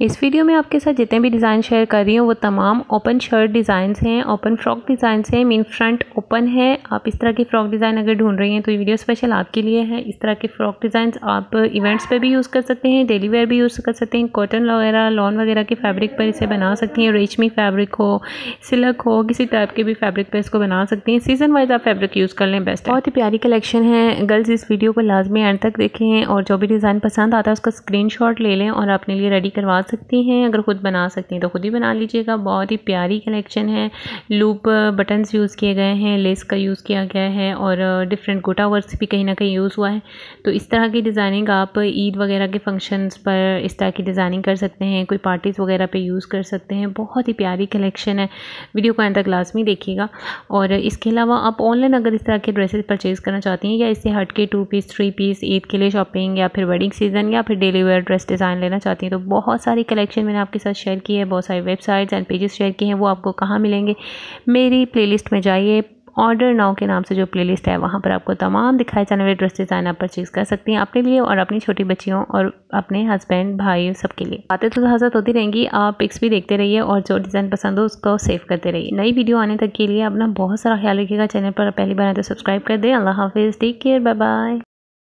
इस वीडियो में आपके साथ जितने भी डिज़ाइन शेयर कर रही हूँ वो तमाम ओपन शर्ट डिज़ाइंस हैं, ओपन फ्रॉक डिज़ाइंस हैं, मीन फ्रंट ओपन है। आप इस तरह की फ़्रॉक डिज़ाइन अगर ढूंढ रही हैं तो ये वीडियो स्पेशल आपके लिए है। इस तरह के फ़्रॉक डिज़ाइंस आप इवेंट्स पे भी यूज़ कर सकते हैं, डेली वेयर भी यूज़ कर सकते हैं। कॉटन वगैरह लॉन वगैरह के फैब्रिक पर इसे बना सकती हैं, रेशमी फैब्रिक हो, सिल्क हो, किसी टाइप के भी फैब्रिक पर इसको बना सकती हैं। सीजन वाइज आप फैब्रिक यूज़ कर लें, बेस्ट। बहुत ही प्यारी कलेक्शन है। गर्ल्स इस वीडियो को लाजमी एंड तक देखें और जो भी डिज़ाइन पसंद आता है उसका स्क्रीन शॉट ले लें और अपने लिए रेडी करवा सकती हैं। अगर खुद बना सकती हैं तो खुद ही बना लीजिएगा। बहुत ही प्यारी कलेक्शन है। लूप बटन्स यूज़ किए गए हैं, लेस का यूज़ किया गया है और डिफरेंट गोटा वर्क्स भी कहीं ना कहीं यूज़ हुआ है। तो इस तरह की डिज़ाइनिंग आप ईद वगैरह के फंक्शंस पर इस तरह की डिज़ाइनिंग कर सकते हैं, कोई पार्टीज़ वगैरह पे यूज़ कर सकते हैं। बहुत ही प्यारी कलेक्शन है, वीडियो को अंत तक लाजमी देखिएगा। और इसके अलावा आप ऑनलाइन अगर इस तरह के ड्रेसेस परचेज़ करना चाहती हैं या इससे हट के 2 पीस 3 पीस ईद के लिए शॉपिंग या फिर वेडिंग सीज़न या फिर डेली वेयर ड्रेस डिज़ाइन लेना चाहती हैं तो बहुत सारी कलेक्शन मैंने आपके साथ शेयर की है, बहुत सारी वेबसाइट्स एंड पेजेस शेयर किए हैं। वो आपको कहाँ मिलेंगे? मेरी प्लेलिस्ट में जाइए, ऑर्डर नाउ के नाम से जो प्लेलिस्ट है वहाँ पर आपको तमाम दिखाए जाने वाले ड्रेस डिज़ाइन आप परचेज़ कर सकती हैं, अपने लिए और अपनी छोटी बच्चियों और अपने हस्बैंड भाई सबके लिए। बातें तो हाज़िर होती रहेंगी, आप पिक्स भी देखते रहिए और जो डिज़ाइन पसंद हो उसको सेव करते रहिए। नई वीडियो आने तक के लिए अपना बहुत सारा ख्याल रखिएगा। चैनल पर पहली बार आए तो सब्सक्राइब कर दें। अल्लाह हाफिज़, टेक केयर, बाय बाय।